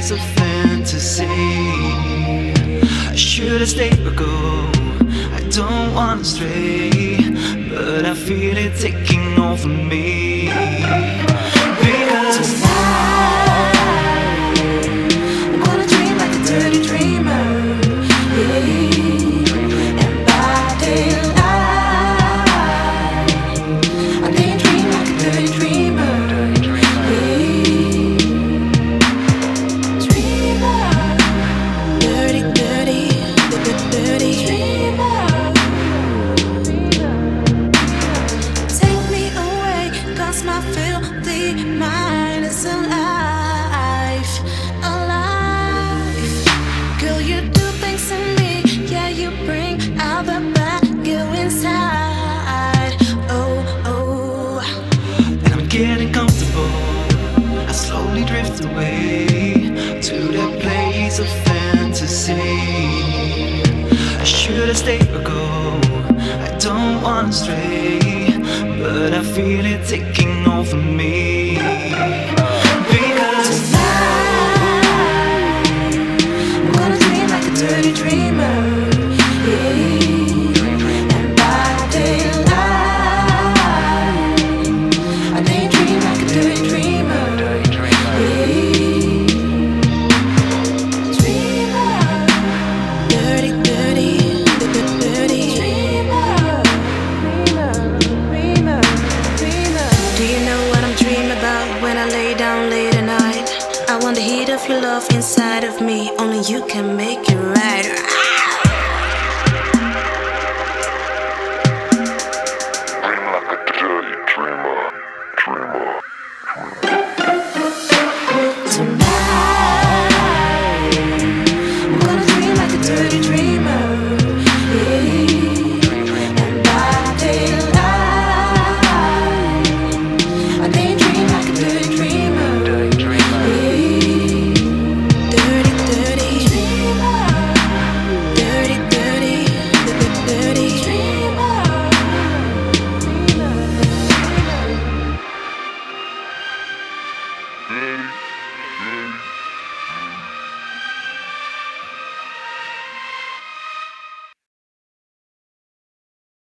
days of fantasy. I should have stayed or go, I don't wanna stray, but I feel it taking over me. Because I'm gonna dream like a dirty dreamer, yeah. And by daylight I daydream like a dirty dreamer, yeah. Dreamer, dirty, dirty, dirty dreamer. Take me away, 'cause my filthy mind is alive, alive. Girl, you do things to me, yeah, you bring out the bad girl inside. Oh, oh. And I'm getting comfortable, I slowly drift away to that place of fantasy. I should have stayed or go, I don't wanna stray, but I feel it taking over me. Because tonight I'm gonna dream like a dirty dreamer, yeah. And by daylight I daydream like a dirty dreamer, yeah. Dreamer, dirty, dirty, dirty dreamer, dreamer. Do you know what I'm dreaming about when I lay down late at night? I want the heat of your love inside of me, only you can make it right.